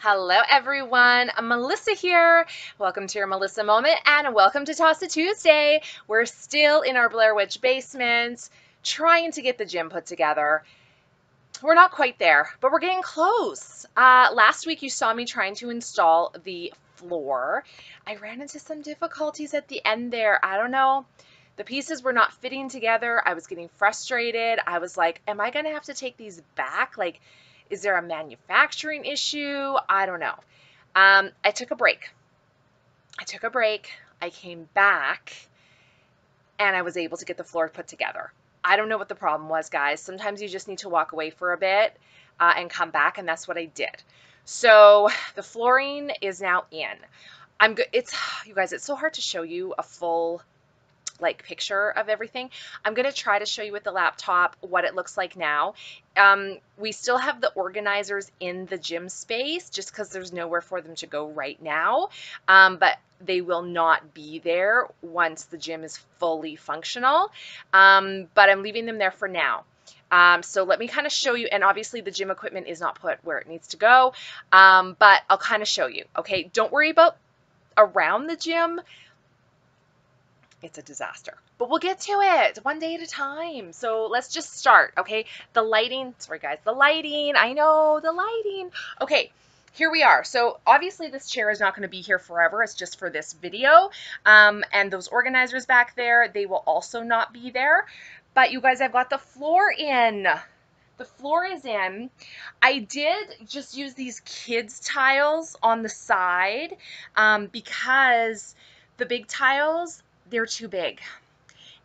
Hello everyone, Melissa here. Welcome to your Melissa Moment and welcome to Toss It Tuesday. We're still in our Blair Witch basement trying to get the gym put together. We're not quite there, but we're getting close. Last week you saw me trying to install the floor. I ran into some difficulties at the end there. I don't know. The pieces were not fitting together. I was getting frustrated. I was like, am I gonna have to take these back? Like, is there a manufacturing issue? I don't know. I took a break. I came back and I was able to get the floor put together. I don't know what the problem was, guys. Sometimes you just need to walk away for a bit and come back, and that's what I did. So the flooring is now in. I'm good. You guys, it's so hard to show you a full picture of everything. I'm going to try to show you with the laptop what it looks like now. We still have the organizers in the gym space just because there's nowhere for them to go right now. But they will not be there once the gym is fully functional. But I'm leaving them there for now. So let me kind of show you, and obviously the gym equipment is not put where it needs to go. But I'll kind of show you. Okay. Don't worry about around the gym. It's a disaster, but we'll get to it one day at a time. So let's just start. Okay. The lighting, sorry guys, the lighting, I know the lighting. Okay. Here we are. So obviously this chair is not going to be here forever. It's just for this video. And those organizers back there, they will also not be there, but you guys, I've got the floor in. The floor is in. I did just use these kids tiles on the side, because the big tiles, they're too big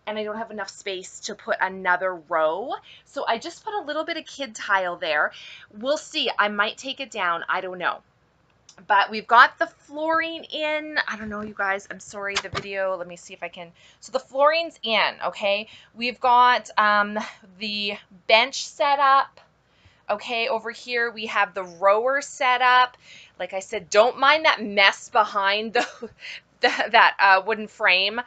and I don't have enough space to put another row. So I just put a little bit of kid tile there. We'll see. I might take it down. I don't know. But we've got the flooring in. I don't know, you guys. I'm sorry. The video. Let me see if I can. So the flooring's in. Okay. We've got the bench set up. Okay. Over here we have the rower set up. Like I said, don't mind that mess behind that wooden frame.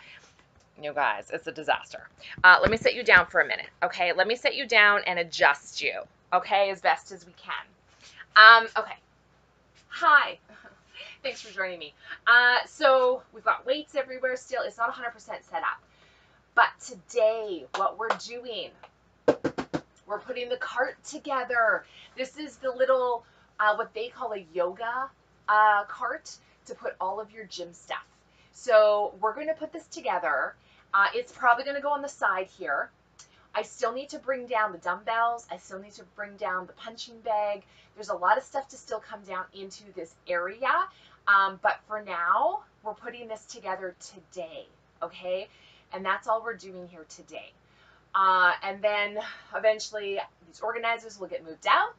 You guys, it's a disaster. Let me set you down for a minute. Okay. Let me set you down and adjust you. Okay. As best as we can. Okay. Hi. Thanks for joining me. So we've got weights everywhere still. It's not 100% set up, but today what we're doing, we're putting the cart together. This is the little, what they call a yoga, cart to put all of your gym stuff. So we're going to put this together. It's probably going to go on the side here. I still need to bring down the dumbbells. I still need to bring down the punching bag. There's a lot of stuff to still come down into this area. But for now, we're putting this together today. Okay. And that's all we're doing here today. And then eventually these organizers will get moved out.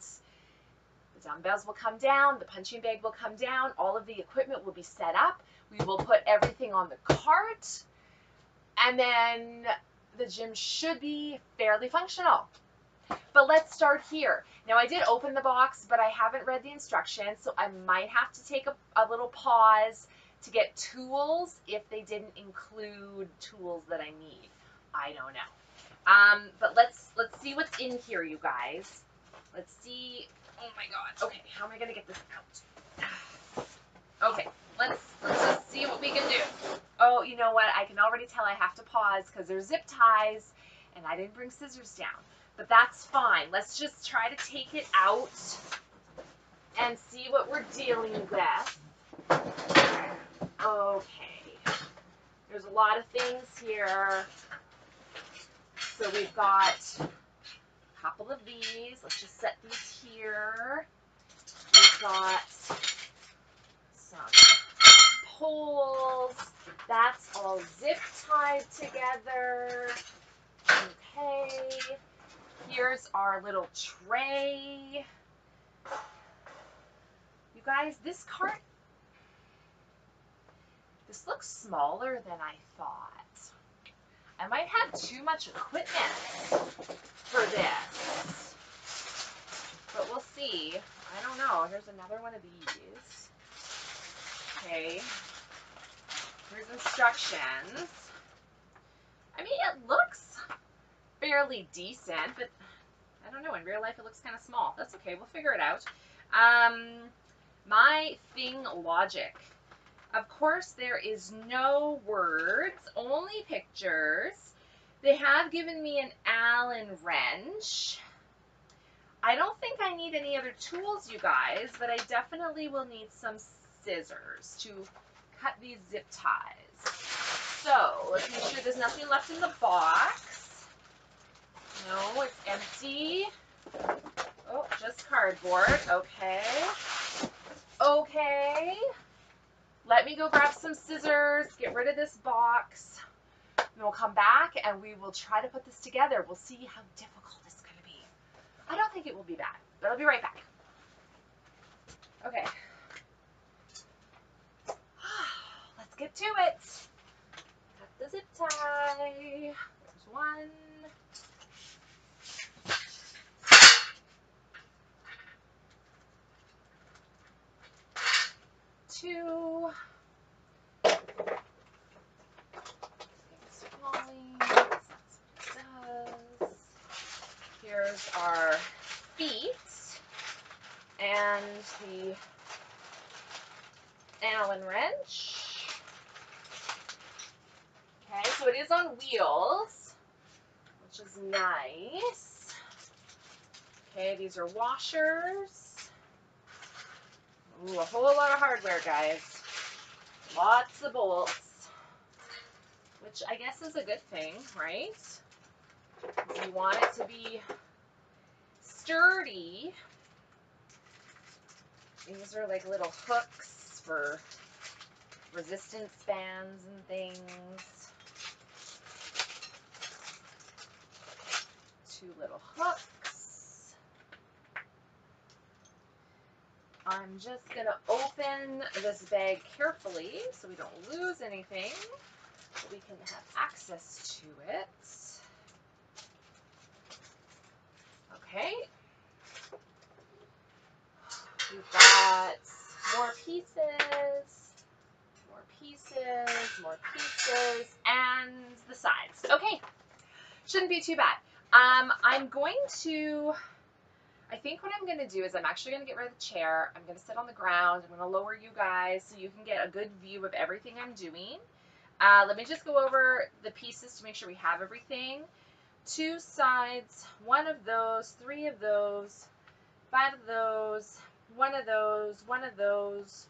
The dumbbells will come down, the punching bag will come down, all of the equipment will be set up. We will put everything on the cart, and then the gym should be fairly functional. But let's start here. Now I did open the box, but I haven't read the instructions, so I might have to take a little pause to get tools if they didn't include tools that I need. I don't know. But let's see what's in here, you guys. Let's see. Oh my God. Okay. How am I going to get this out? Okay. Let's just see what we can do. Oh, you know what? I can already tell I have to pause because there's zip ties and I didn't bring scissors down, but that's fine. Let's just try to take it out and see what we're dealing with. Okay. There's a lot of things here. So we've got couple of these. Let's just set these here. We've got some poles. That's all zip tied together. Okay. Here's our little tray. You guys, this cart, this looks smaller than I thought. I might have too much equipment for this, but we'll see. I don't know. Here's another one of these. Okay. Here's instructions. I mean, it looks fairly decent, but I don't know. In real life, it looks kind of small. That's okay. We'll figure it out. My thing logic. Of course, there is no words, only pictures. They have given me an Allen wrench. I don't think I need any other tools, you guys, but I definitely will need some scissors to cut these zip ties. So let's make sure there's nothing left in the box. No, it's empty. Oh, just cardboard. Okay. Okay. Let me go grab some scissors, get rid of this box, and we'll come back and we will try to put this together. We'll see how difficult it's going to be. I don't think it will be bad, but I'll be right back. Okay. Let's get to it. Cut the zip tie. There's one. Two. It's falling. That's what it does. Here's our feet and the Allen wrench. Okay, so it is on wheels, which is nice. Okay, these are washers. Ooh, a whole lot of hardware, guys. Lots of bolts, which I guess is a good thing, right? You want it to be sturdy. These are like little hooks for resistance bands and things. Two little hooks. I'm just going to open this bag carefully so we don't lose anything, but we can have access to it. Okay. We've got more pieces, more pieces, more pieces, and the sides. Okay. Shouldn't be too bad. I'm going to... I think what I'm going to do is I'm actually going to get rid of the chair. I'm going to sit on the ground. I'm going to lower you guys so you can get a good view of everything I'm doing. Let me just go over the pieces to make sure we have everything. Two sides, one of those, three of those, five of those, one of those, one of those,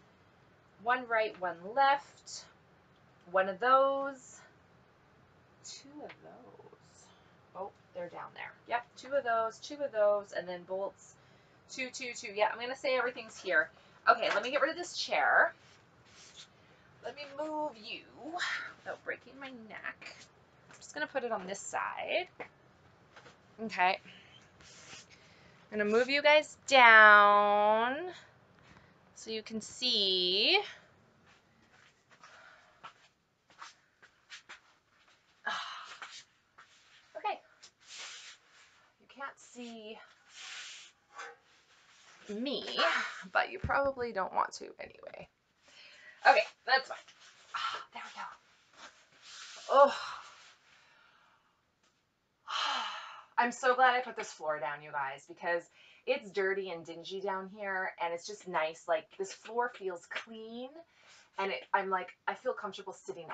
one right, one left, one of those, two of those. Oh, they're down there. Yep, two of those, and then bolts. Two, two, two. Yeah, I'm going to say everything's here. Okay, let me get rid of this chair. Let me move you without breaking my neck. I'm just going to put it on this side. Okay. I'm going to move you guys down so you can see. See me, but you probably don't want to anyway. Okay, that's fine. Oh, there we go. Oh. I'm so glad I put this floor down, you guys, because it's dirty and dingy down here, and it's just nice. Like, this floor feels clean, and I'm like, I feel comfortable sitting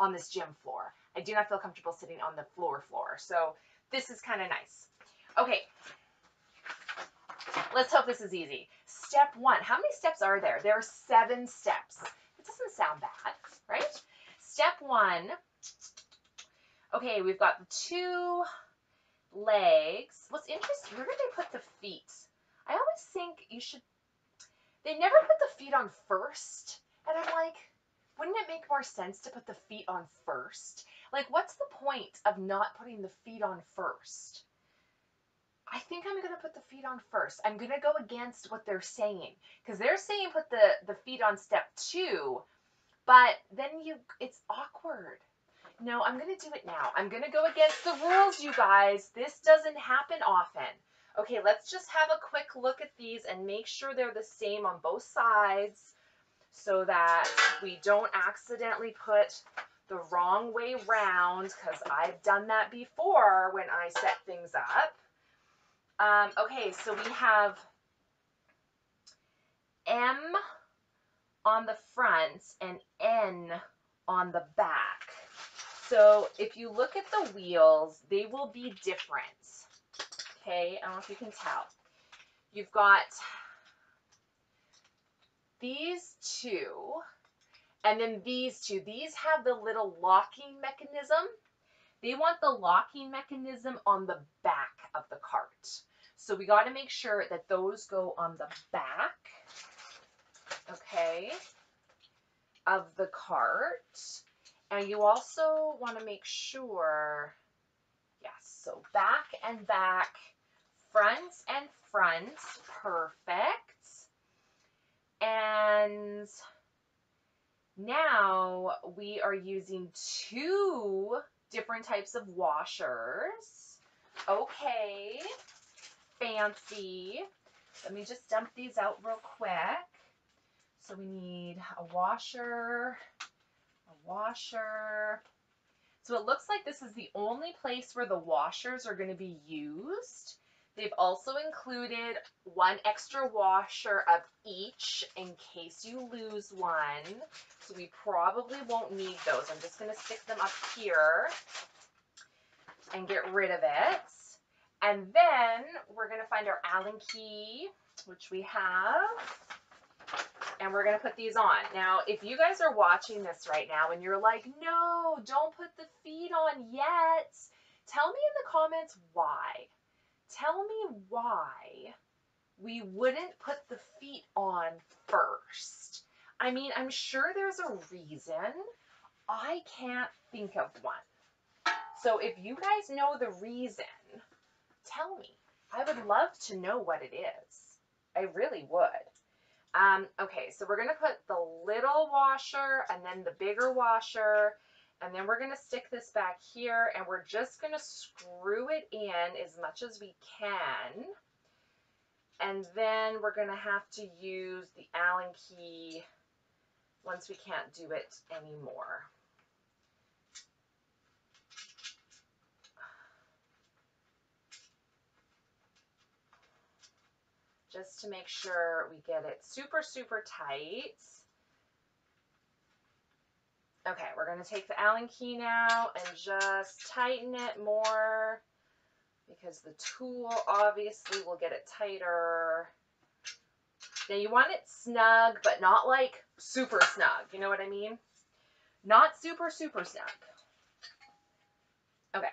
on this gym floor. I do not feel comfortable sitting on the floor, so this is kind of nice. Okay, let's hope this is easy. Step one, how many steps are there? There are 7 steps. It doesn't sound bad, right? Step one, okay, we've got the 2 legs. What's interesting, where did they put the feet? I always think they never put the feet on first. And I'm like, wouldn't it make more sense to put the feet on first? Like, what's the point of not putting the feet on first? I think I'm going to put the feet on first. I'm going to go against what they're saying, because they're saying put the feet on step 2, but then it's awkward. No, I'm going to do it now. I'm going to go against the rules, you guys. This doesn't happen often. Okay, let's just have a quick look at these and make sure they're the same on both sides so that we don't accidentally put the wrong way round, because I've done that before when I set things up. Okay, so we have M on the front and N on the back. So if you look at the wheels, they will be different. Okay, I don't know if you can tell. You've got these two, and then these two. These have the little locking mechanism. They want the locking mechanism on the back of the cart. So we got to make sure that those go on the back, okay, of the cart. And you also want to make sure, yes, so back and back, front and front, perfect. And now we are using two different types of washers. Okay, fancy. Let me just dump these out real quick. So we need a washer, a washer. So it looks like this is the only place where the washers are going to be used. They've also included one extra washer of each in case you lose one. So we probably won't need those. I'm just going to stick them up here and get rid of it. And then we're going to find our Allen key, which we have, and we're going to put these on. Now, if you guys are watching this right now and you're like, no, don't put the feet on yet, tell me in the comments why. Tell me why we wouldn't put the feet on first. I mean, I'm sure there's a reason. I can't think of one. So if you guys know the reason, tell me. I would love to know what it is. I really would. Okay, so we're going to put the little washer and then the bigger washer. And then we're going to stick this back here, and we're just going to screw it in as much as we can. And then we're going to have to use the Allen key once we can't do it anymore. Just to make sure we get it super, super tight. Okay, we're going to take the Allen key now and just tighten it more because the tool obviously will get it tighter. Now you want it snug, but not like super snug. You know what I mean? Not super, super snug. Okay.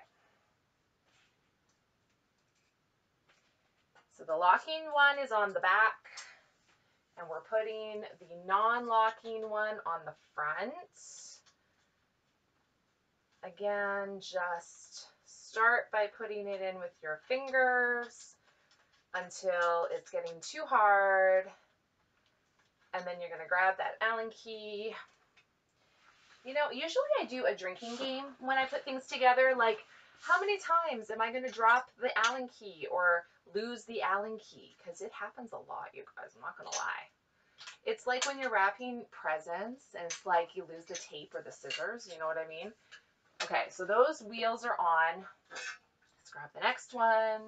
So the locking one is on the back, and we're putting the non-locking one on the front. Again, just start by putting it in with your fingers until it's getting too hard. And then you're going to grab that Allen key. You know, usually I do a drinking game when I put things together. Like, how many times am I going to drop the Allen key or lose the Allen key? Because it happens a lot, you guys. I'm not going to lie. It's like when you're wrapping presents and it's like you lose the tape or the scissors. You know what I mean? Okay, so those wheels are on. Let's grab the next one.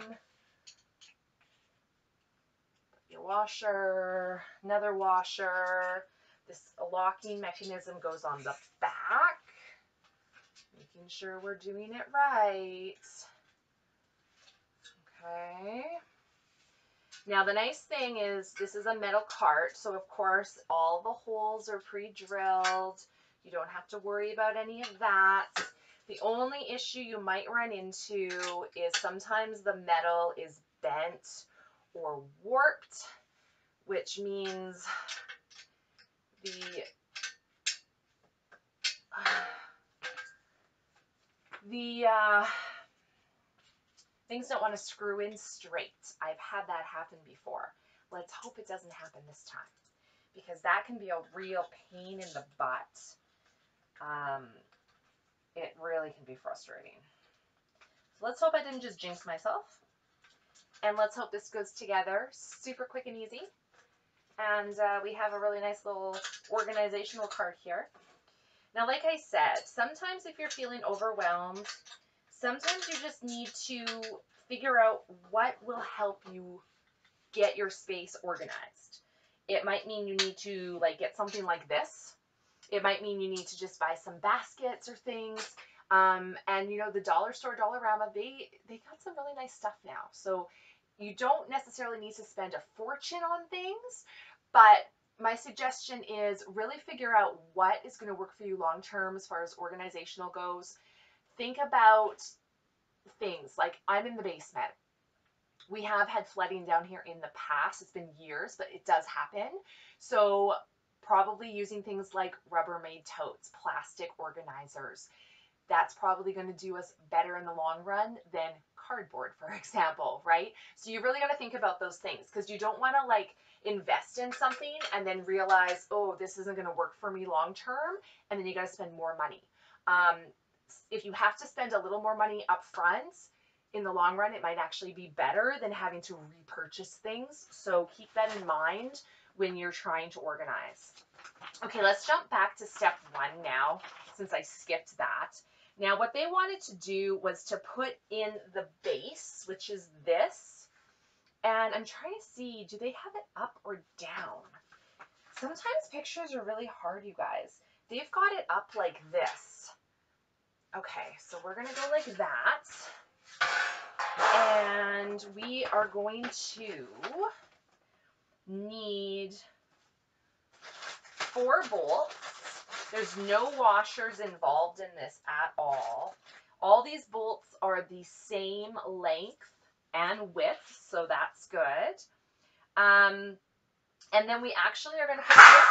Your washer, another washer. This locking mechanism goes on the back. Making sure we're doing it right. Okay. Now the nice thing is this is a metal cart, so of course all the holes are pre-drilled. You don't have to worry about any of that. The only issue you might run into is sometimes the metal is bent or warped, which means the things don't want to screw in straight. I've had that happen before. Let's hope it doesn't happen this time, because that can be a real pain in the butt. It really can be frustrating. So let's hope I didn't just jinx myself. And let's hope this goes together super quick and easy. And we have a really nice little organizational card here. Now, like I said, sometimes if you're feeling overwhelmed, sometimes you just need to figure out what will help you get your space organized. It might mean you need to like get something like this. It might mean you need to just buy some baskets or things. And you know, the dollar store, Dollarama, they got some really nice stuff now. So you don't necessarily need to spend a fortune on things, but my suggestion is really figure out what is going to work for you long term as far as organizational goes. Think about things like, I'm in the basement. We have had flooding down here in the past. It's been years, but it does happen. So probably using things like Rubbermaid totes, plastic organizers. That's probably going to do us better in the long run than cardboard, for example, right? So you really got to think about those things, because you don't want to like invest in something and then realize, oh, this isn't going to work for me long term, and then you got to spend more money. If you have to spend a little more money up front, in the long run, it might actually be better than having to repurchase things. So keep that in mind when you're trying to organize. Okay, let's jump back to step one now, since I skipped that. Now, what they wanted to do was to put in the base, which is this. And I'm trying to see, do they have it up or down? Sometimes pictures are really hard, you guys. They've got it up like this. Okay, so we're going to go like that. And we are going to need 4 bolts. There's no washers involved in this at all. All these bolts are the same length and width, so that's good. And then we actually are going to put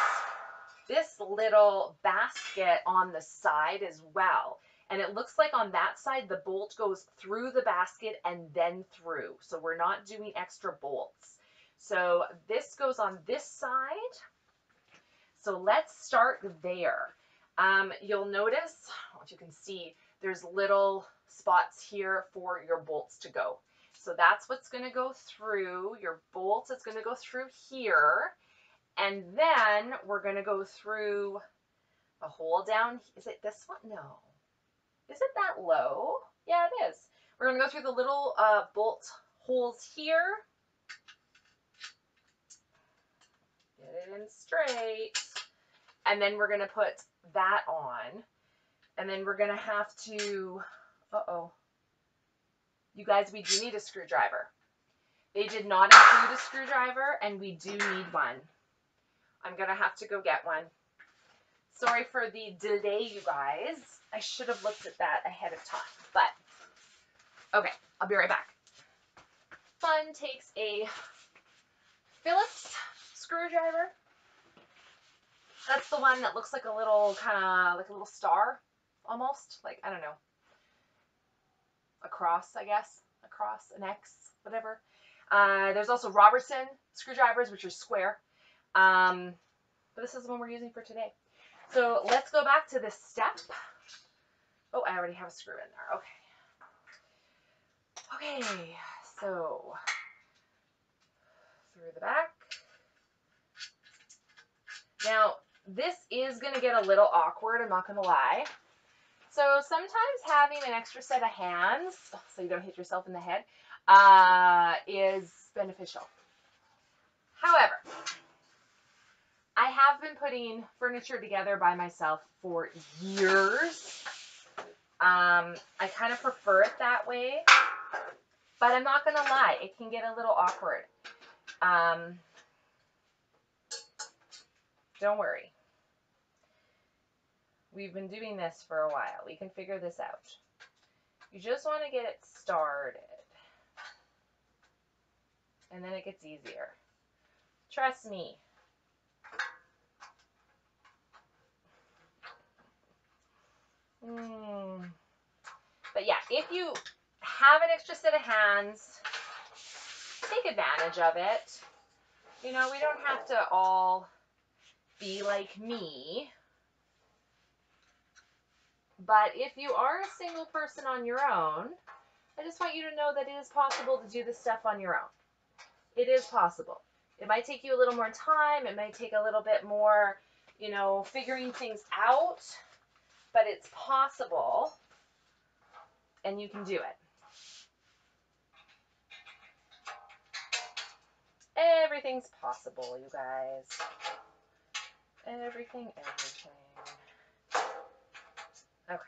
this little basket on the side as well. And it looks like on that side, the bolt goes through the basket and then through. So we're not doing extra bolts. So this goes on this side. So let's start there. You'll notice, if you can see, there's little spots here for your bolts to go. So that's what's going to go through. Your bolt is going to go through here. And then we're going to go through a hole down. Is it this one? No. Is it that low? Yeah, it is. We're going to go through the little bolt holes here. Get it in straight. And then we're going to put that on. And then we're going to have to, uh-oh. You guys, we do need a screwdriver. They did not include a screwdriver, and we do need one. I'm going to have to go get one. Sorry for the delay, you guys. I should have looked at that ahead of time, but okay, I'll be right back. Fun takes a Phillips screwdriver. That's the one that looks like a little, kind of like a little star almost, like, I don't know, a cross, I guess, a cross, an X, whatever. There's also Robertson screwdrivers, which are square, but this is the one we're using for today. So let's go back to this step. Oh, I already have a screw in there. Okay. Okay, so through the back. Now, this is going to get a little awkward, I'm not going to lie. So sometimes having an extra set of hands, so you don't hit yourself in the head, is beneficial. However, I have been putting furniture together by myself for years. I kind of prefer it that way, but I'm not going to lie, it can get a little awkward. Don't worry. We've been doing this for a while. We can figure this out. You just want to get it started, and then it gets easier. Trust me. But yeah, if you have an extra set of hands, take advantage of it. You know, we don't have to all be like me. But if you are a single person on your own, I just want you to know that it is possible to do this stuff on your own. It is possible. It might take you a little more time. It might take a little bit more, you know, figuring things out. But it's possible, and you can do it. Everything's possible, you guys. Everything. Okay.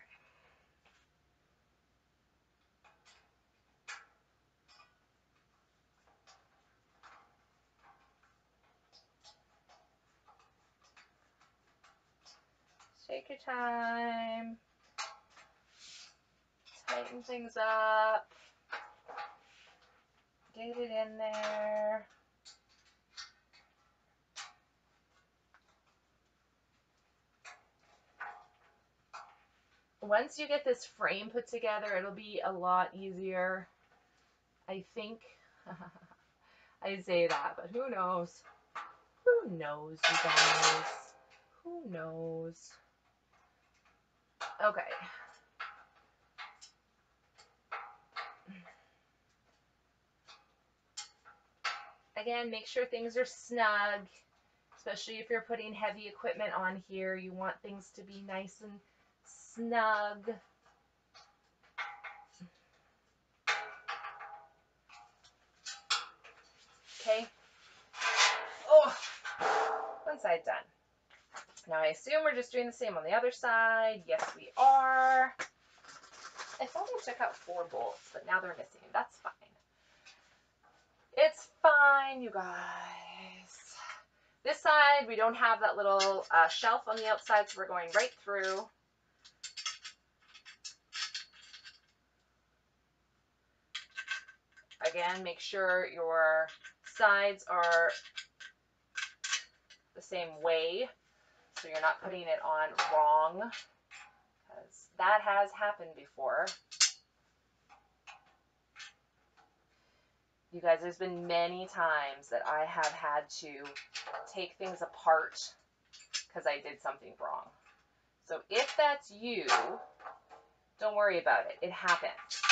Take your time. Tighten things up. Get it in there. Once you get this frame put together, it'll be a lot easier, I think. I say that, but who knows? Who knows, you guys? Who knows? Okay. Again, make sure things are snug, especially if you're putting heavy equipment on here. You want things to be nice and snug. Okay. Oh, one side done. Now I assume we're just doing the same on the other side. Yes, we are. I thought we took out 4 bolts, but now they're missing. That's fine. It's fine, you guys. This side, we don't have that little shelf on the outside, so we're going right through. Again, make sure your sides are the same way, so you're not putting it on wrong, because that has happened before. You guys, there's been many times that I have had to take things apart because I did something wrong. So if that's you, don't worry about it. It happens.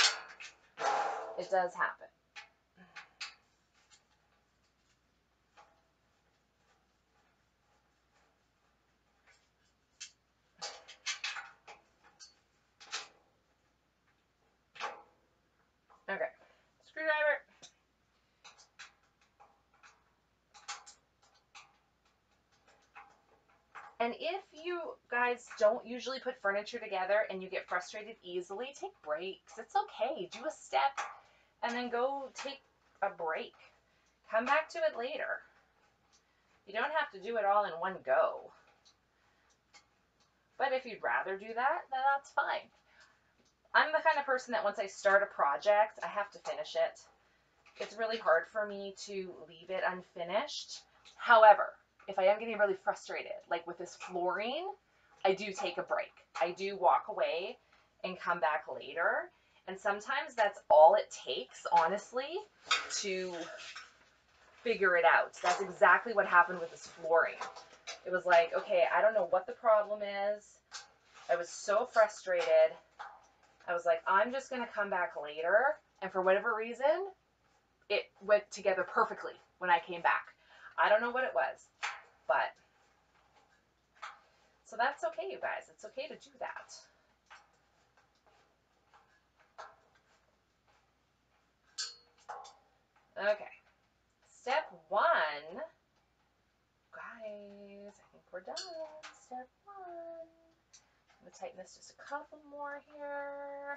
It does happen. And if you guys don't usually put furniture together and you get frustrated easily, take breaks. It's okay. Do a step and then go take a break. Come back to it later. You don't have to do it all in one go. But if you'd rather do that, then that's fine. I'm the kind of person that once I start a project, I have to finish it. It's really hard for me to leave it unfinished. However, if I am getting really frustrated, like with this flooring, I do take a break. I do walk away and come back later. And sometimes that's all it takes, honestly, to figure it out. That's exactly what happened with this flooring. It was like, okay, I don't know what the problem is. I was so frustrated. I was like, I'm just going to come back later. And for whatever reason, it went together perfectly when I came back. I don't know what it was. But, so that's okay, you guys. It's okay to do that. Okay. Step 1. Guys, I think we're done. Step 1. I'm going to tighten this just a couple more here.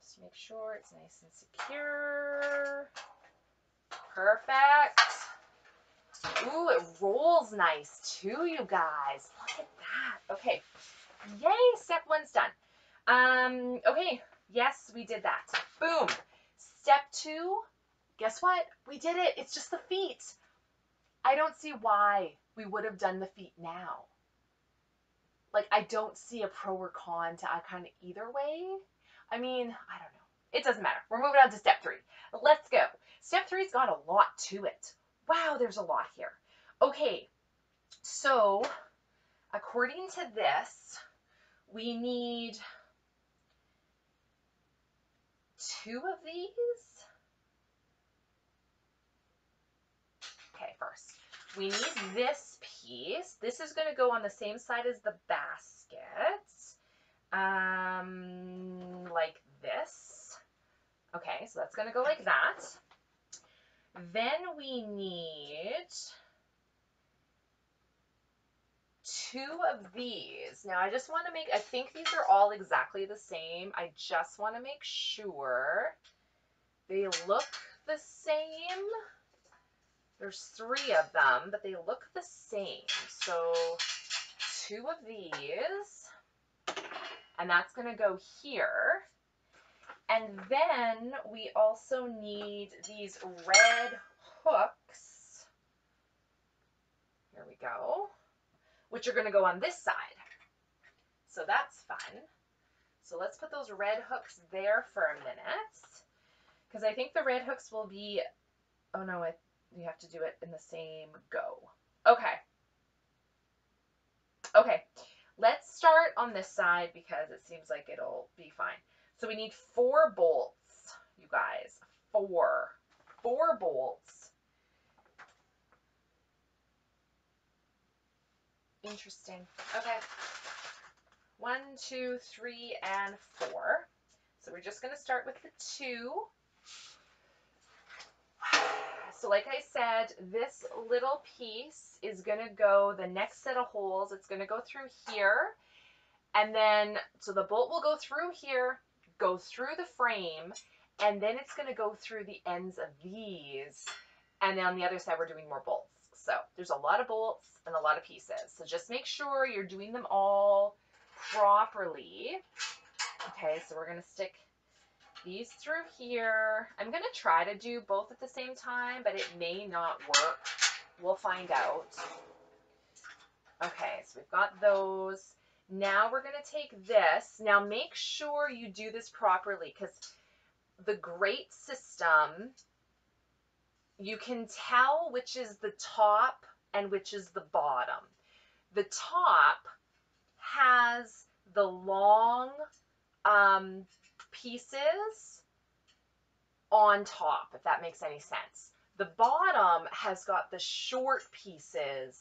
Just make sure it's nice and secure. Perfect. Ooh, it rolls nice too, you guys. Look at that. Okay. Yay, step 1's done. Okay. Yes, we did that. Boom. Step 2, guess what? We did it. It's just the feet. I don't see why we would have done the feet now. Like, I don't see a pro or con to kind of either way. I mean, I don't know. It doesn't matter. We're moving on to step 3. Let's go. Step 3's got a lot to it. Wow, there's a lot here. Okay, so according to this, we need 2 of these. Okay, first, we need this piece. This is going to go on the same side as the baskets, like this. Okay, so that's going to go like that. Then we need two of these. Now I just want to make, I think these are all exactly the same. I just want to make sure they look the same. There's three of them, but they look the same. So two of these, and that's going to go here. And then we also need these red hooks. Here we go. Which are going to go on this side. So that's fun. So let's put those red hooks there for a minute. Because I think the red hooks will be, oh no, you have to do it in the same go. Okay. Okay. Let's start on this side because it seems like it'll be fine. So we need four bolts, you guys. Four bolts. Interesting. Okay. 1, 2, 3, and 4. So we're just going to start with the 2. So like I said, this little piece is going to go the next set of holes. It's going to go through here. And then, so the bolt will go through here, go through the frame, and then it's going to go through the ends of these. And then on the other side, we're doing more bolts. So there's a lot of bolts and a lot of pieces. So just make sure you're doing them all properly. Okay, so we're going to stick these through here. I'm going to try to do both at the same time, but it may not work. We'll find out. Okay, so we've got those. Now we're going to take this. Now make sure you do this properly because the grate system, you can tell which is the top and which is the bottom. The top has the long pieces on top, if that makes any sense. The bottom has got the short pieces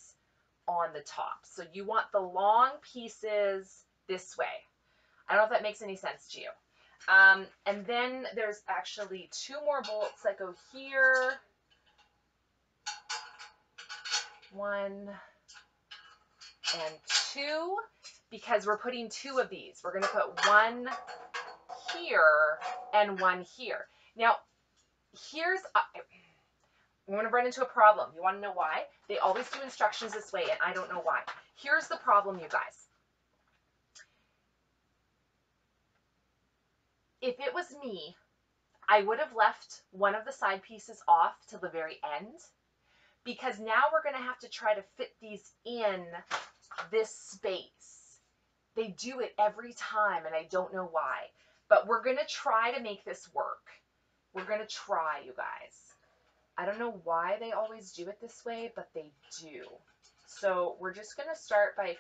on the top. So you want the long pieces this way. I don't know if that makes any sense to you. And then there's actually 2 more bolts that go here. 1 and 2, because we're putting 2 of these. We're going to put 1 here and 1 here. Now, here's, I'm going to run into a problem. You want to know why? They always do instructions this way, and I don't know why. Here's the problem, you guys. If it was me, I would have left one of the side pieces off till the very end. Because now we're going to have to try to fit these in this space. They do it every time, and I don't know why. But we're going to try to make this work. We're going to try, you guys. I don't know why they always do it this way, but they do. So we're just going to start by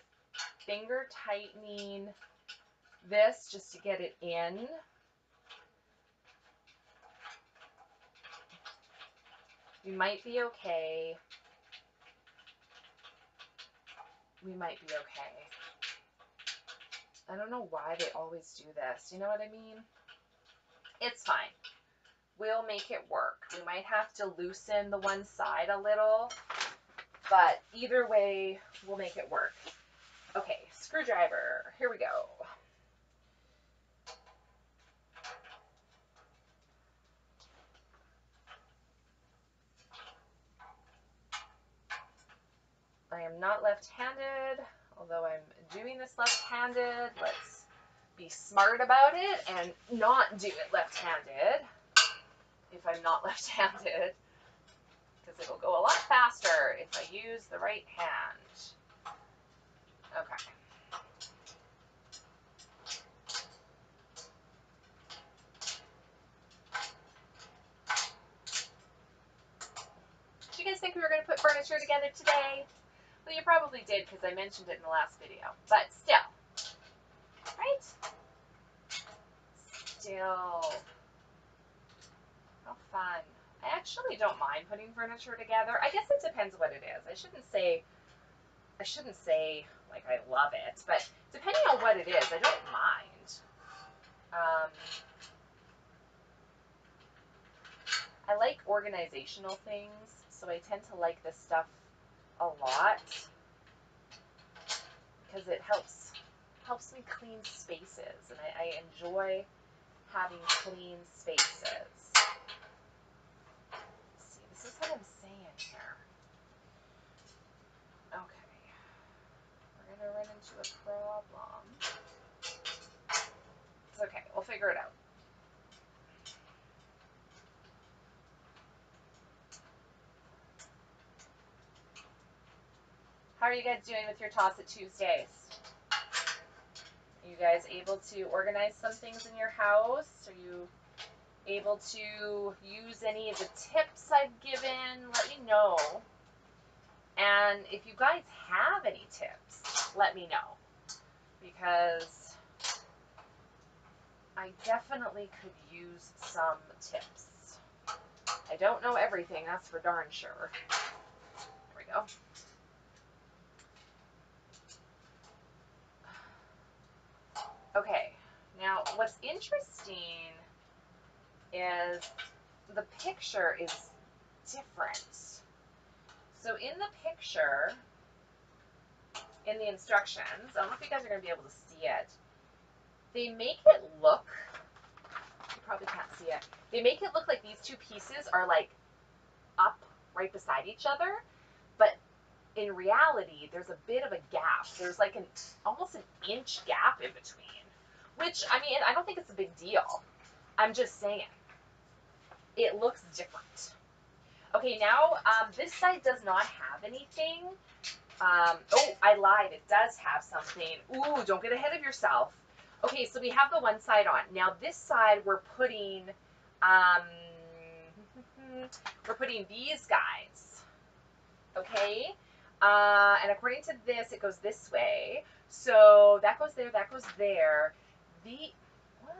finger tightening this just to get it in. We might be okay. We might be okay. I don't know why they always do this. You know what I mean? It's fine. We'll make it work. We might have to loosen the one side a little, but either way, we'll make it work. Okay, screwdriver. Here we go. I am not left-handed, although I'm doing this left-handed. Let's be smart about it and not do it left-handed if I'm not left-handed, because it'll go a lot faster if I use the right hand. Okay. Did you guys think we were going to put furniture together today? Well, you probably did because I mentioned it in the last video, but still, right? Still. How fun. I actually don't mind putting furniture together. I guess it depends what it is. I shouldn't say like I love it, but depending on what it is, I don't mind. I like organizational things, so I tend to like this stuff a lot because it helps me clean spaces, and I enjoy having clean spaces. Let's see, this is what I'm saying here. Okay, we're gonna run into a problem. It's okay, we'll figure it out. How are you guys doing with your Toss It Tuesdays? Are you guys able to organize some things in your house? Are you able to use any of the tips I've given? Let me know. And if you guys have any tips, let me know, because I definitely could use some tips. I don't know everything, that's for darn sure. There we go. Okay, now what's interesting is the picture is different. So in the picture, in the instructions, I don't know if you guys are going to be able to see it, they make it look, you probably can't see it, they make it look like these two pieces are like up right beside each other, but in reality, there's a bit of a gap. There's like almost an inch gap in between, which, I mean, I don't think it's a big deal. I'm just saying, it looks different. Okay, now this side does not have anything. Oh, I lied. It does have something. Ooh, don't get ahead of yourself. Okay, so we have the one side on. Now this side, we're putting these guys. Okay. And according to this, it goes this way. So that goes there, that goes there. The, what?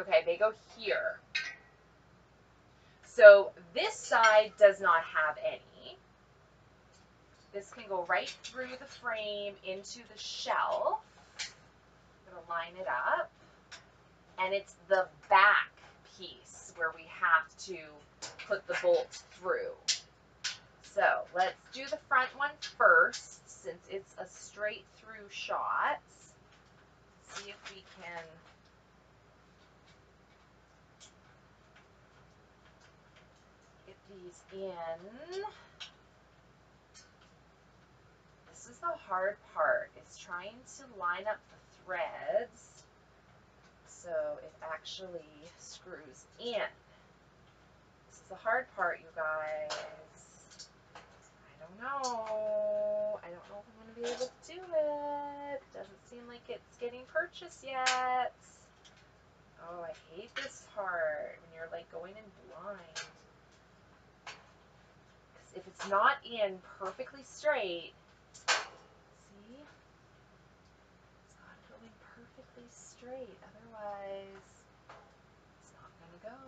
Okay, they go here. So this side does not have any. This can go right through the frame into the shelf. I'm going to line it up. And it's the back piece where we have to put the bolt through. So let's do the front one first, since it's a straight through shot. See if we can. Get these in. This is the hard part, is trying to line up the threads so it actually screws in. This is the hard part, you guys. I don't know if I'm going to be able to do it. Doesn't seem like it's getting purchased yet. Oh, I hate this part when you're like going in blind. Because if it's not in perfectly straight, see? It's not going perfectly straight. Otherwise, it's not going to go.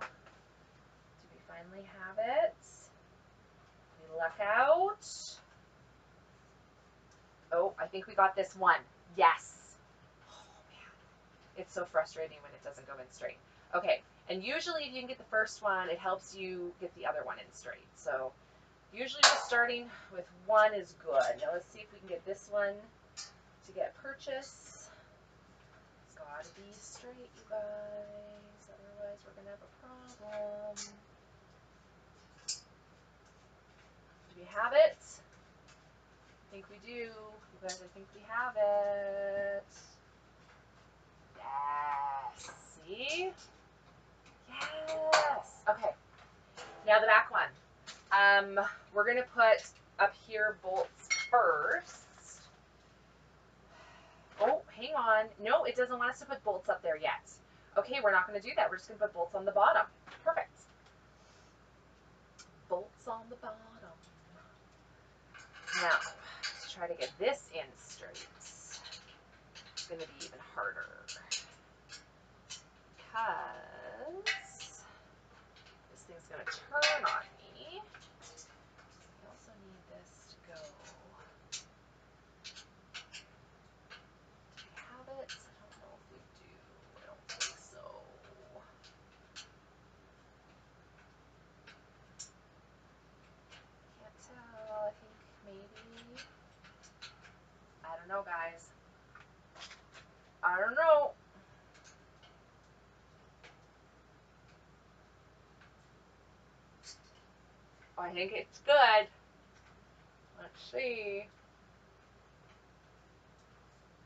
Do we finally have it? We luck out. Oh, I think we got this one. Yes. Oh, man. It's so frustrating when it doesn't go in straight. Okay. And usually if you can get the first one, it helps you get the other one in straight. So usually just starting with one is good. Now let's see if we can get this one to get purchased. Gotta be straight, you guys, otherwise we're gonna have a problem. Do we have it? I think we do. You guys, I think we have it. Yes. See? Yes. Okay. Now the back one. We're gonna put up here bolts first. Oh, hang on. No, it doesn't want us to put bolts up there yet. Okay, we're not going to do that. We're just going to put bolts on the bottom. Perfect. Bolts on the bottom. Now, let's try to get this in straight. It's going to be even harder. Because this thing's going to turn on me. We also need this to go don't know, guys. I don't know. I think it's good. Let's see.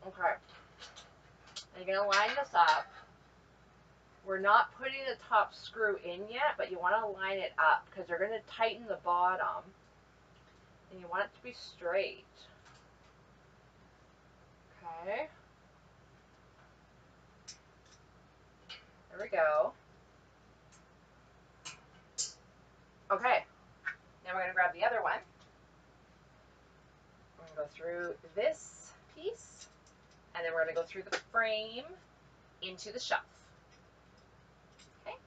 Okay. I'm going to line this up. We're not putting the top screw in yet, but you want to line it up because you're going to tighten the bottom. And you want it to be straight. Okay. There we go. Okay. Now we're going to grab the other one. We're going to go through this piece, and then we're going to go through the frame into the shelf. Okay.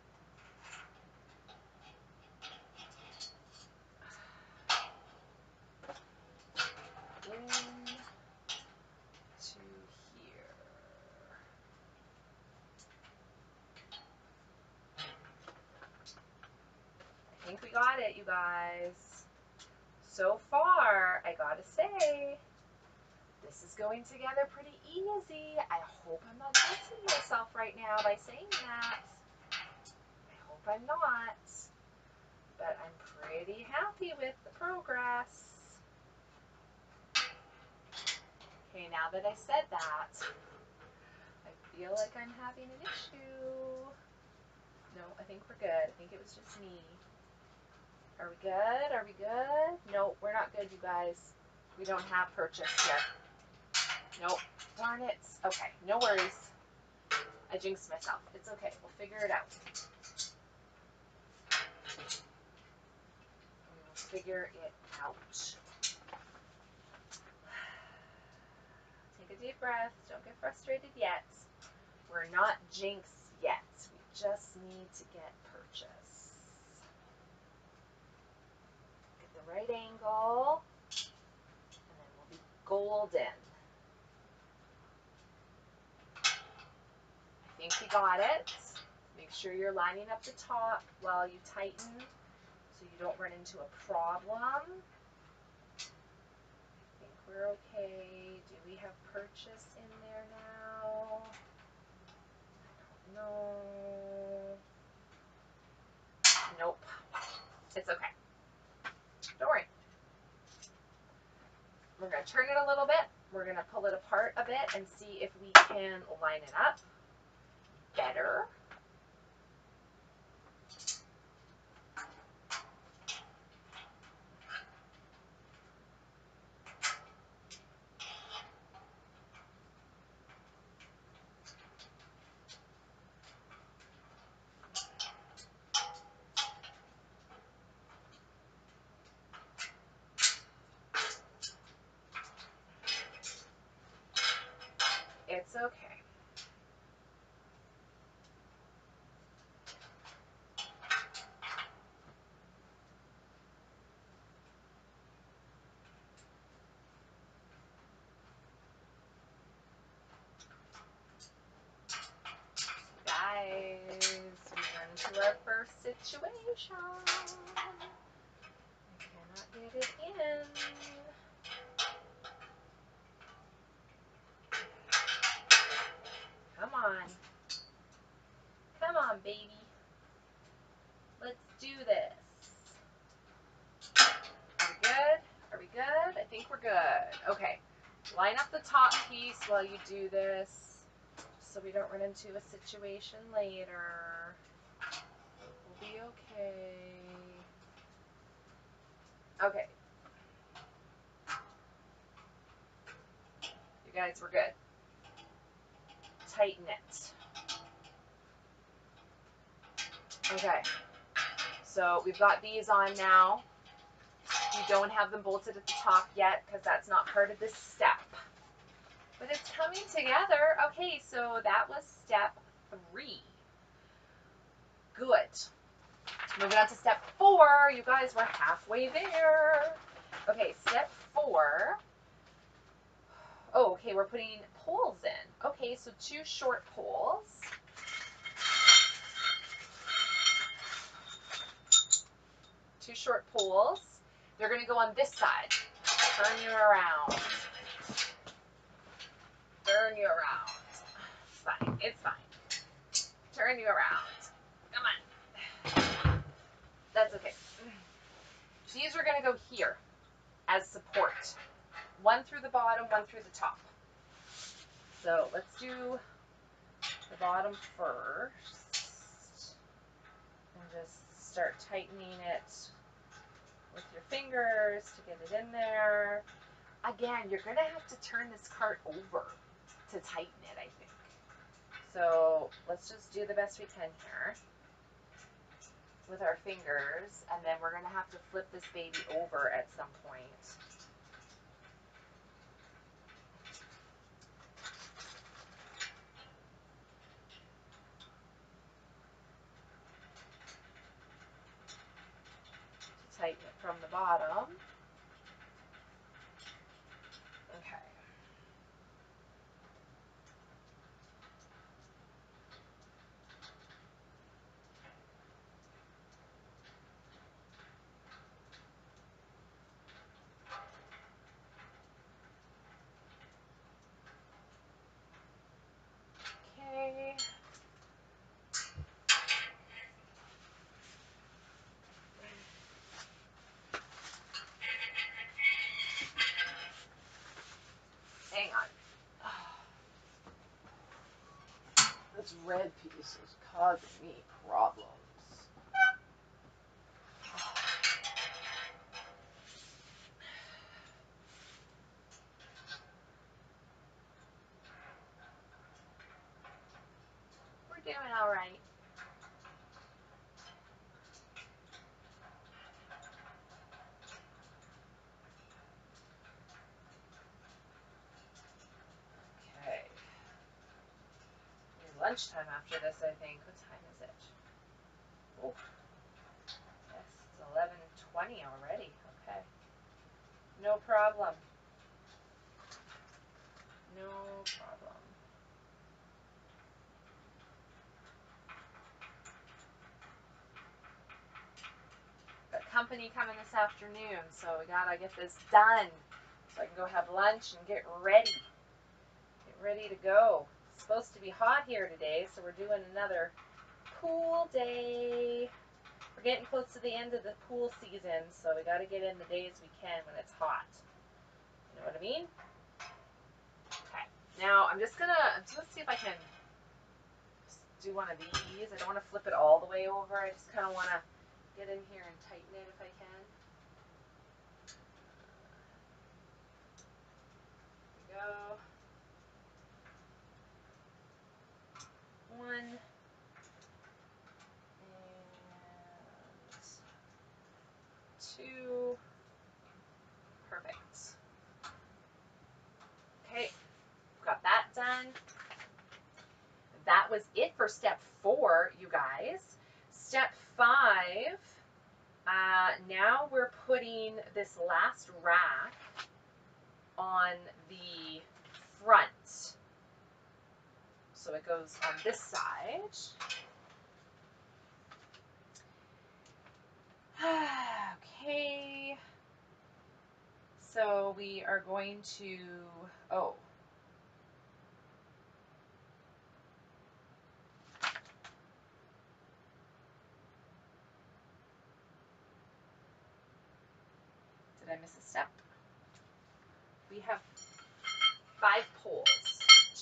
In to here. I think we got it, you guys. So far, I gotta say, this is going together pretty easy. I hope I'm not jinxing myself right now by saying that. I hope I'm not. But I'm pretty happy with the progress. Okay, now that I said that, I feel like I'm having an issue. No, I think we're good. I think it was just me. Are we good? Are we good? No, we're not good, you guys. We don't have purchase yet. Nope. Darn it. Okay, no worries. I jinxed myself. It's okay. We'll figure it out. We'll figure it out. Take a deep breath. Don't get frustrated yet. We're not jinxed yet. We just need to get purchase. Get the right angle. And then we'll be golden. I think you got it. Make sure you're lining up the top while you tighten so you don't run into a problem. I think we're okay. Do we have purchase in there now? I don't know. Nope. It's okay. Don't worry. We're going to turn it a little bit. We're going to pull it apart a bit and see if we can line it up better. It's okay. Situation. I cannot get it in. Come on. Come on, baby. Let's do this. Are we good? Are we good? I think we're good. Okay. Line up the top piece while you do this so we don't run into a situation later. Be okay. Okay. You guys, we're good. Tighten it. Okay. So we've got these on now. You don't have them bolted at the top yet because that's not part of this step. But it's coming together. Okay, so that was step 3. Good. Moving on to step 4. You guys, we're halfway there. Okay, step 4. Oh, okay, we're putting poles in. Okay, so 2 short poles. They're going to go on this side. Turn you around. turn you around. It's fine. It's fine. Turn you around. Come on. That's okay. These are going to go here as support. One through the bottom, one through the top. So let's do the bottom first. And just start tightening it with your fingers to get it in there. Again, you're going to have to turn this card over to tighten it, I think. So let's just do the best we can here with our fingers, and then we're going to have to flip this baby over at some point. To tighten it from the bottom. This red piece is causing me problems. We're doing all right. Lunchtime after this, I think. What time is it? Oh, yes, it's 11:20 already. Okay, no problem. No problem. Got company coming this afternoon, so we gotta get this done so I can go have lunch and get ready to go. It's supposed to be hot here today, so we're doing another cool day. We're getting close to the end of the pool season, so we got to get in the days we can when it's hot. You know what I mean? Okay. Now I'm just gonna see if I can just do one of these. I don't want to flip it all the way over. I just kind of want to get in here and tighten it if I can. There we go. One and two. Perfect. Okay, got that done. That was it for step 4, you guys. Step 5, now we're putting this last rack on the front. So it goes on this side. Okay. So we are going to, oh. Did I miss a step? We have 5 poles.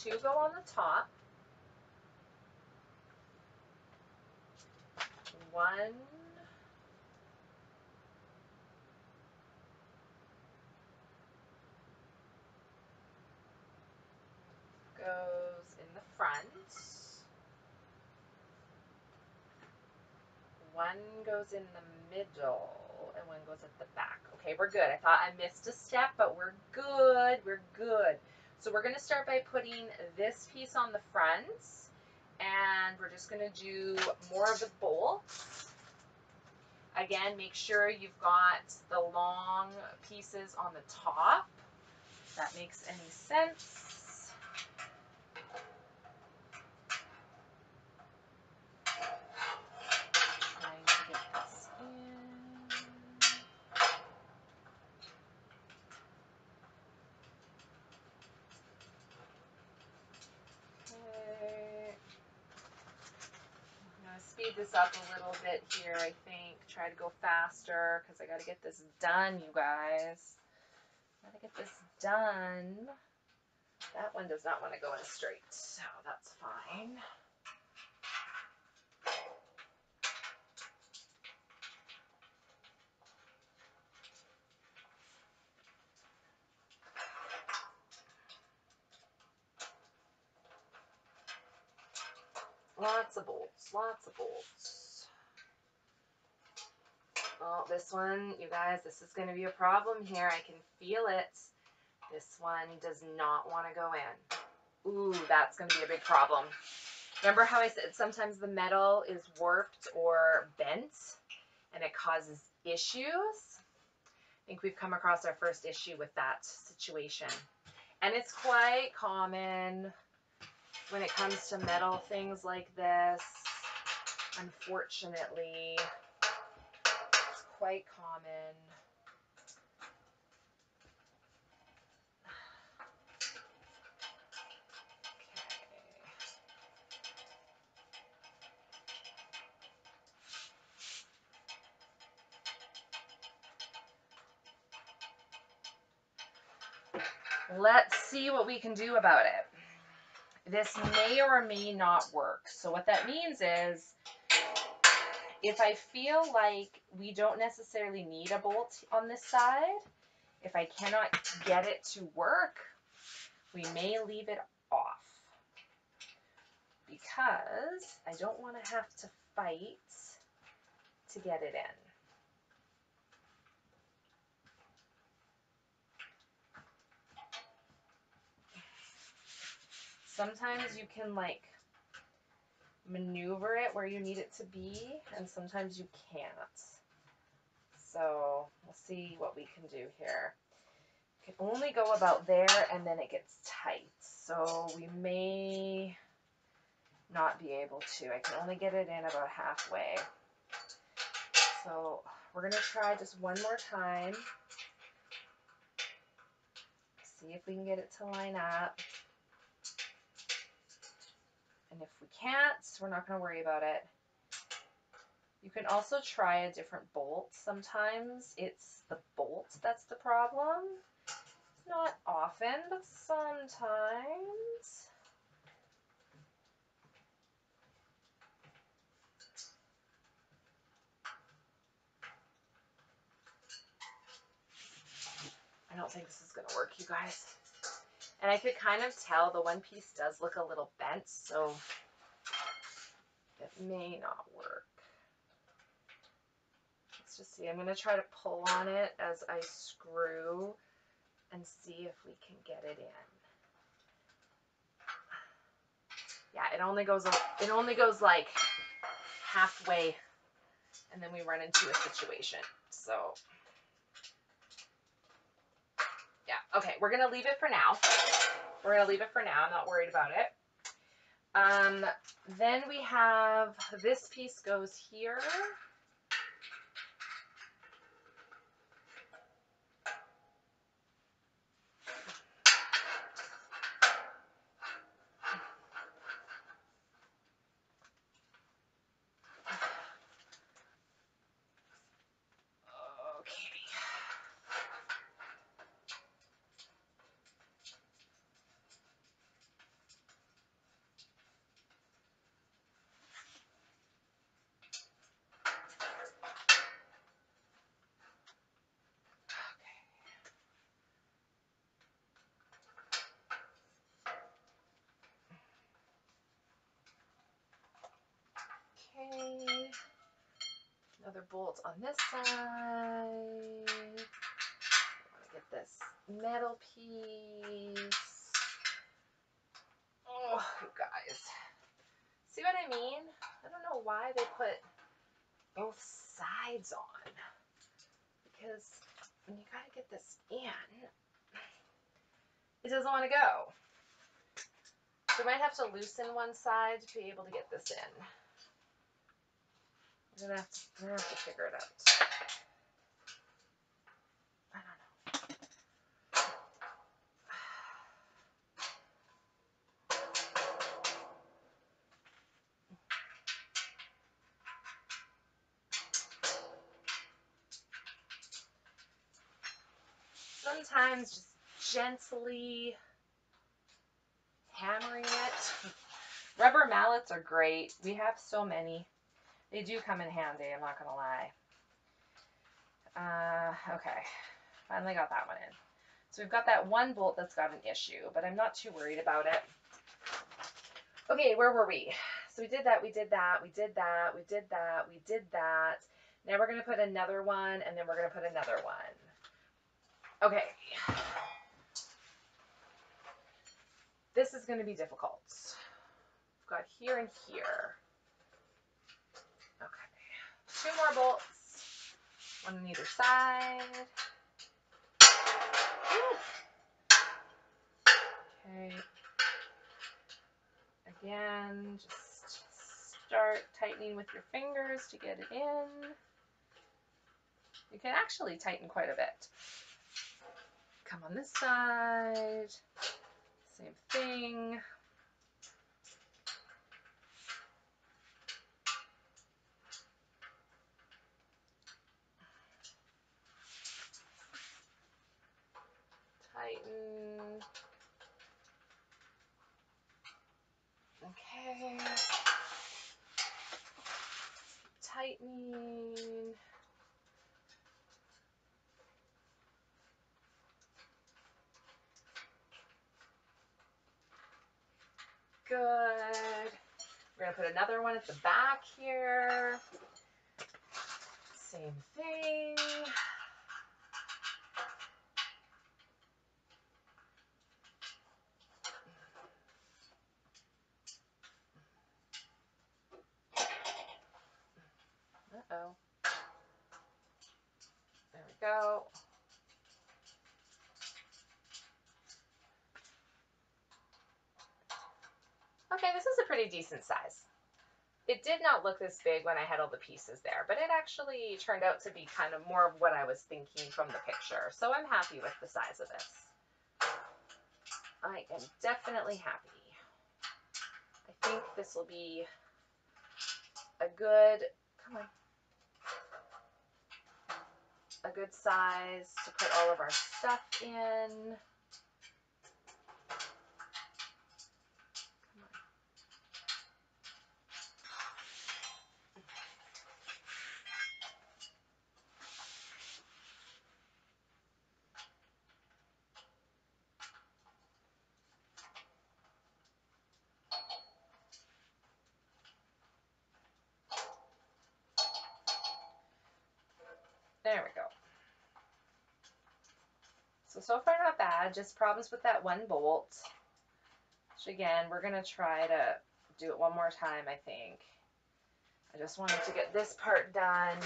2 go on the top. 1, goes in the front, 1 goes in the middle, and 1 goes at the back. Okay, we're good. I thought I missed a step, but we're good. We're good. So we're going to start by putting this piece on the front. And we're just going to do more of the bolts. Again, make sure you've got the long pieces on the top, if that makes any sense. Trying to get this in. speed this up a little bit here, I think. Try to go faster because I got to get this done, you guys. I got to get this done. That one does not want to go in straight, so that's fine. Lots of bolts, lots of bolts. Oh, this one, you guys, this is going to be a problem here. I can feel it. This one does not want to go in. Ooh, that's going to be a big problem. Remember how I said sometimes the metal is warped or bent and it causes issues? I think we've come across our first issue with that situation. And it's quite common when it comes to metal things like this. Unfortunately, it's quite common. Okay. Let's see what we can do about it. This may or may not work. So what that means is if I feel like we don't necessarily need a bolt on this side, if I cannot get it to work, we may leave it off because I don't want to have to fight to get it in. Sometimes you can like maneuver it where you need it to be, and sometimes you can't. So we'll see what we can do here. You can only go about there and then it gets tight. So we may not be able to. I can only get it in about halfway. So we're going to try just one more time. See if we can get it to line up. And if we can't, we're not going to worry about it. You can also try a different bolt. Sometimes it's the bolt that's the problem. Not often, but sometimes. I don't think this is going to work, you guys. And I could kind of tell the one piece does look a little bent, so it may not work. Let's just see. I'm going to try to pull on it as I screw and see if we can get it in. Yeah, it only goes like halfway, and then we run into a situation. So okay, we're going to leave it for now. We're going to leave it for now. I'm not worried about it. Then we have this piece goes here. Okay, another bolt on this side. I want to get this metal piece. Oh, you guys. See what I mean? I don't know why they put both sides on. Because when you gotta get this in, it doesn't want to go. So we might have to loosen one side to be able to get this in. We're gonna have to figure it out. I don't know. sometimes just gently hammering it. Rubber mallets are great. We have so many. They do come in handy, I'm not going to lie. Okay, finally got that one in. So we've got that one bolt that's got an issue, but I'm not too worried about it. Okay, where were we? So we did that, we did that, we did that, we did that, we did that. Now we're going to put another one, and then we're going to put another one. Okay. This is going to be difficult. We've got here and here. Okay. Two more bolts, one on either side. Okay. Again, just start tightening with your fingers to get it in. You can actually tighten quite a bit. Come on this side, same thing. Tighten. Okay. Tightening. Good. We're going to put another one at the back here. Same thing. Go. Okay, this is a pretty decent size. It did not look this big when I had all the pieces there, but it actually turned out to be kind of more of what I was thinking from the picture. So I'm happy with the size of this. I am definitely happy. I think this will be a good, come on, a good size to put all of our stuff in. Come on. There we go. So far not bad, just problems with that one bolt, which again, we're going to try to do it one more time, I think. I just wanted to get this part done.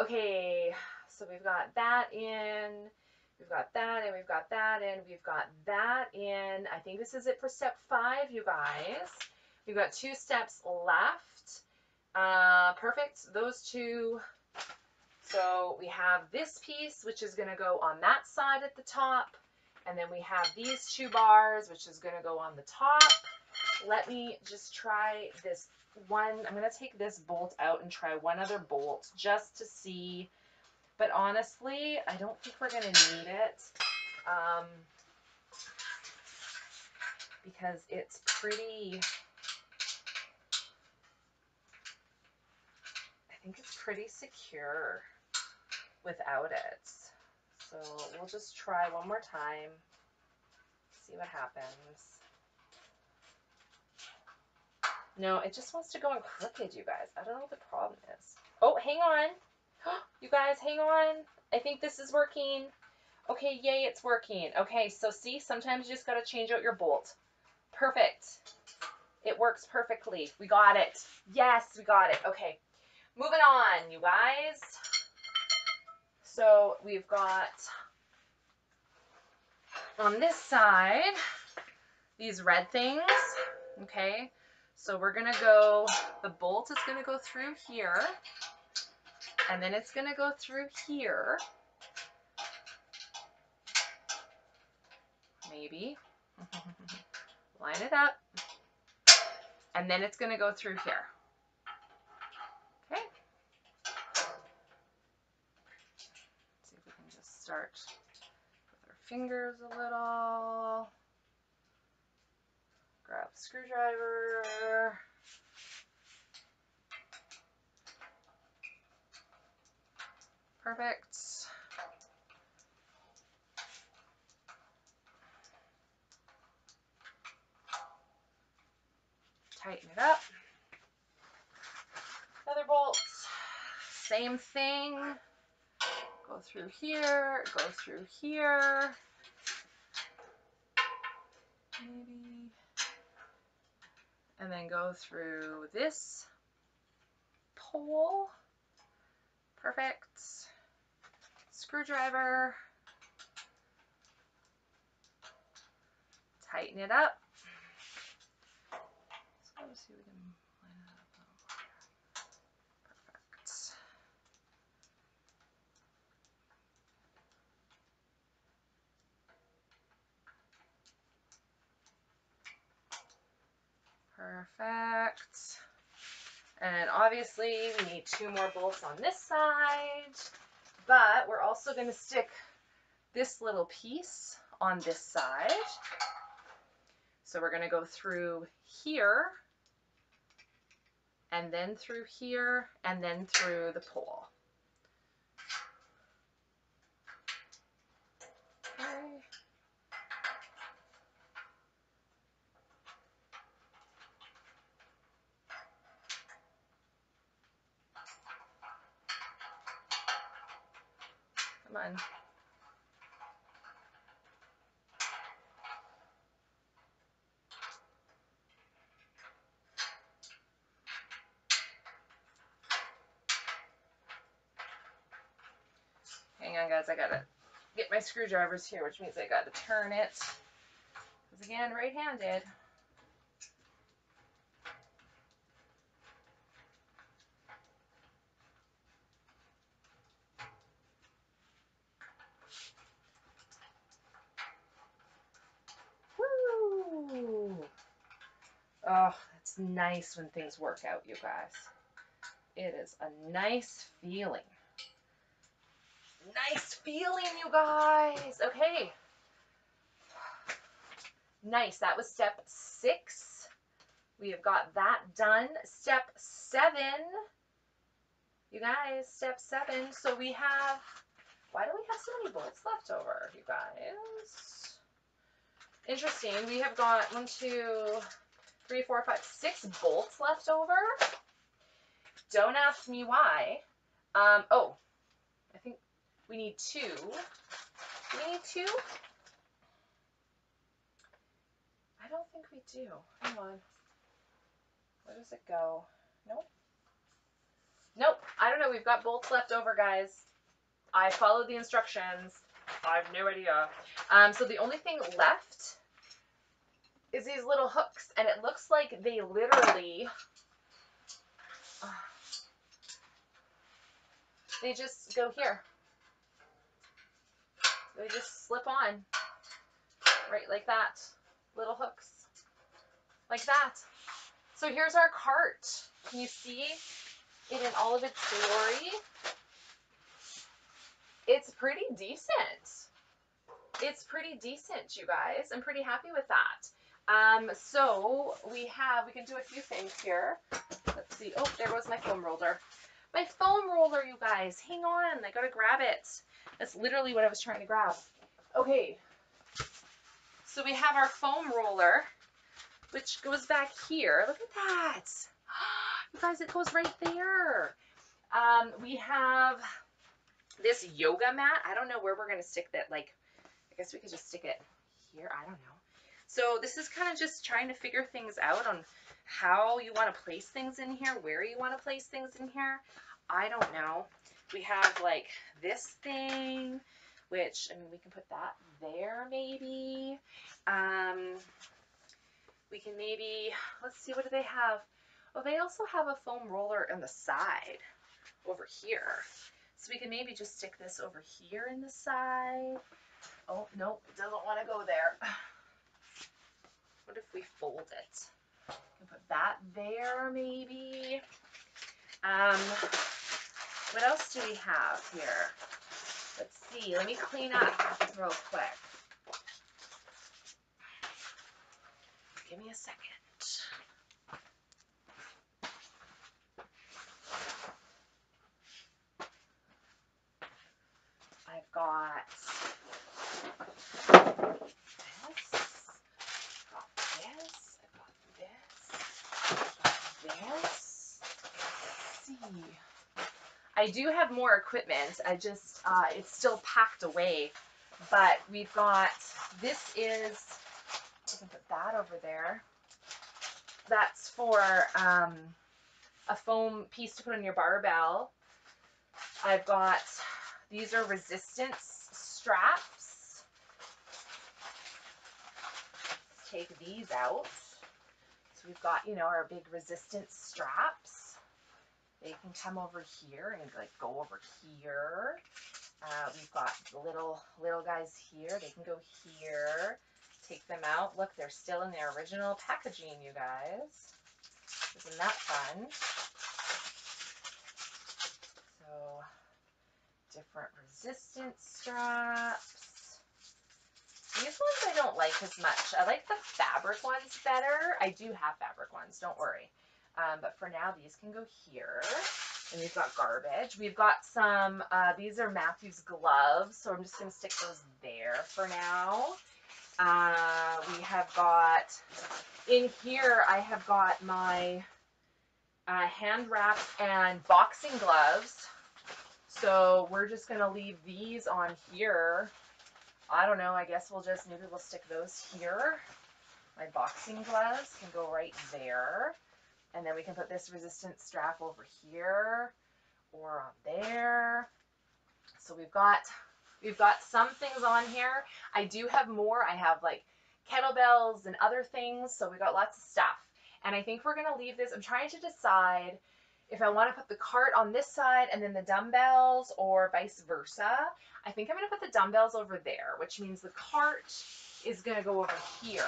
Okay, so we've got that in, we've got that in, we've got that in, we've got that in. I think this is it for step 5, you guys. We've got 2 steps left. Perfect, those 2. So we have this piece, which is going to go on that side at the top. And then we have these 2 bars, which is going to go on the top. Let me just try this one. I'm going to take this bolt out and try one other bolt just to see. But honestly, I don't think we're going to need it. Because it's pretty... I think it's pretty secure without it. So we'll just try one more time, see what happens. No, it just wants to go in crooked, you guys. I don't know what the problem is. Oh, hang on. You guys, hang on. I think this is working. Okay, yay, it's working. Okay, so see, sometimes you just got to change out your bolt. Perfect. It works perfectly. We got it. Yes, we got it. Okay. Moving on, you guys. So we've got on this side, these red things, okay? So we're gonna go, the bolt is gonna go through here, and then it's gonna go through here. Maybe. Line it up. And then it's gonna go through here. start with our fingers a little. Grab the screwdriver. Perfect. Tighten it up. Feather bolts, same thing. Go through here, go through here. Maybe. And then go through this pole. Perfect. Screwdriver. Tighten it up. So let's see if we can line that up a little more. Perfect. Perfect. And obviously we need two more bolts on this side. But we're also going to stick this little piece on this side. So we're going to go through here, and then through here, and then through the pole. Okay. Come on. Hang on, guys. I gotta get my screwdrivers here, which means I gotta turn it. Because again, right-handed. Oh, it's nice when things work out, you guys. It is a nice feeling. Nice feeling, you guys. Okay. Nice. That was step 6. We have got that done. Step 7. You guys, step 7. So we have, why do we have so many bolts left over, you guys? Interesting. We have got 1, 2, 3, 4, 5, 6 bolts left over. Don't ask me why. Oh, I think we need 2. Do we need 2? I don't think we do. Hang on. Where does it go? Nope. Nope. I don't know. We've got bolts left over, guys. I followed the instructions. I have no idea. So the only thing left is these little hooks, and it looks like they literally, they just go here. They just slip on, right, like that, little hooks, like that. So here's our cart. Can you see it in all of its glory? It's pretty decent. It's pretty decent, you guys. I'm pretty happy with that. So we can do a few things here. Let's see. Oh, there goes my foam roller. My foam roller, you guys. Hang on. I gotta grab it. That's literally what I was trying to grab. Okay. So we have our foam roller, which goes back here. Look at that. You guys, it goes right there. We have this yoga mat. I don't know where we're gonna stick that. Like, I guess we could just stick it here. I don't know. So this is kind of just trying to figure things out on how you want to place things in here, where you want to place things in here. I don't know. We have like this thing, which, I mean, we can put that there maybe. We can maybe, let's see, what do they have? Oh, they also have a foam roller on the side over here. So we can maybe just stick this over here in the side. Oh, nope, it doesn't want to go there. What if we fold it? We can put that there, maybe. What else do we have here? Let's see. Let me clean up real quick. Give me a second. I've got this. I've got this. I've got this. I've got this. Let's see. I do have more equipment. I just, it's still packed away, but we've got, this is, I can put that over there. That's for a foam piece to put on your barbell. I've got, these are resistance straps. Let's take these out. So we've got, you know, our big resistance straps. They can come over here and like go over here. We've got little guys here. They can go here. Take them out. Look, they're still in their original packaging, you guys. Isn't that fun? So different resistance straps. These ones I don't like as much. I like the fabric ones better. I do have fabric ones, don't worry. But for now, these can go here, and we've got garbage. We've got some, these are Matthew's gloves, so I'm just going to stick those there for now. We have got, in here, I have got my hand wrap and boxing gloves. So we're just going to leave these on here. I don't know, I guess we'll just, maybe we'll stick those here. My boxing gloves can go right there. And then we can put this resistance strap over here or on there. So we've got some things on here. I do have more. I have like kettlebells and other things. So we got lots of stuff. And I think we're going to leave this. I'm trying to decide if I want to put the cart on this side and then the dumbbells or vice versa. I think I'm going to put the dumbbells over there, which means the cart is going to go over here.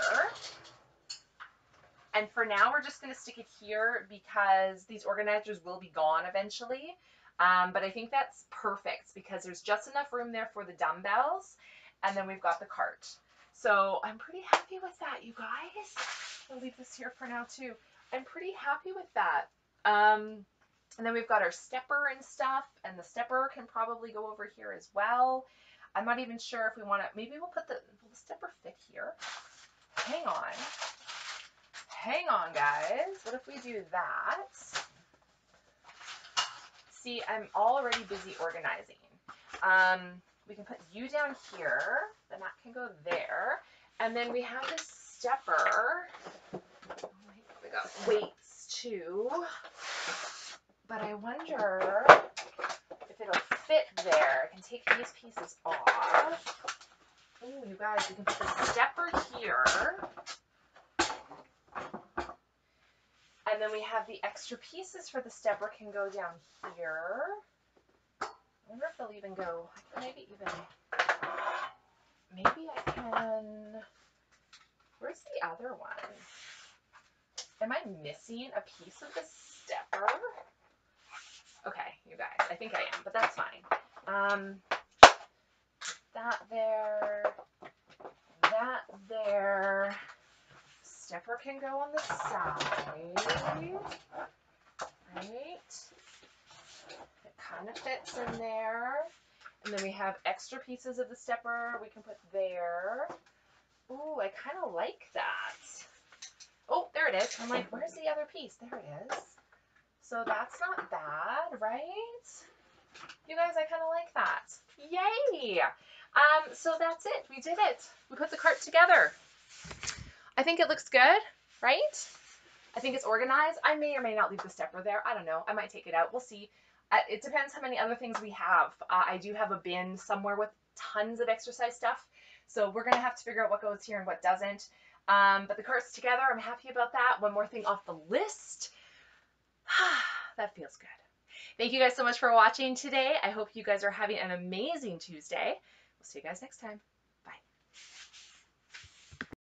And for now, we're just going to stick it here because these organizers will be gone eventually. But I think that's perfect because there's just enough room there for the dumbbells. And then we've got the cart. So I'm pretty happy with that, you guys. I'll leave this here for now, too. I'm pretty happy with that. And then we've got our stepper and stuff. And the stepper can probably go over here as well. I'm not even sure if we want to. Maybe we'll put the, will the stepper fit here? Hang on. Hang on, guys. What if we do that? See, I'm already busy organizing. We can put you down here. Then that can go there. And then we have this stepper. Oh, we got weights too. But I wonder if it'll fit there. I can take these pieces off. Ooh, you guys, we can put the stepper here. And then we have the extra pieces for the stepper can go down here. I wonder if they'll even go, maybe I can, where's the other one? Am I missing a piece of the stepper? Okay, you guys, I think I am, but that's fine. That there, that there. Stepper can go on the side, right? It kind of fits in there. And then we have extra pieces of the stepper we can put there. Ooh, I kind of like that. Oh, there it is. I'm like, where's the other piece? There it is. So that's not bad, right? You guys, I kind of like that. Yay! So that's it. We did it. We put the cart together. I think it looks good, right? I think it's organized. I may or may not leave the stepper there. I don't know. I might take it out. We'll see. It depends how many other things we have. I do have a bin somewhere with tons of exercise stuff. So we're going to have to figure out what goes here and what doesn't. But the cart's together. I'm happy about that. One more thing off the list. That feels good. Thank you guys so much for watching today. I hope you guys are having an amazing Tuesday. We'll see you guys next time.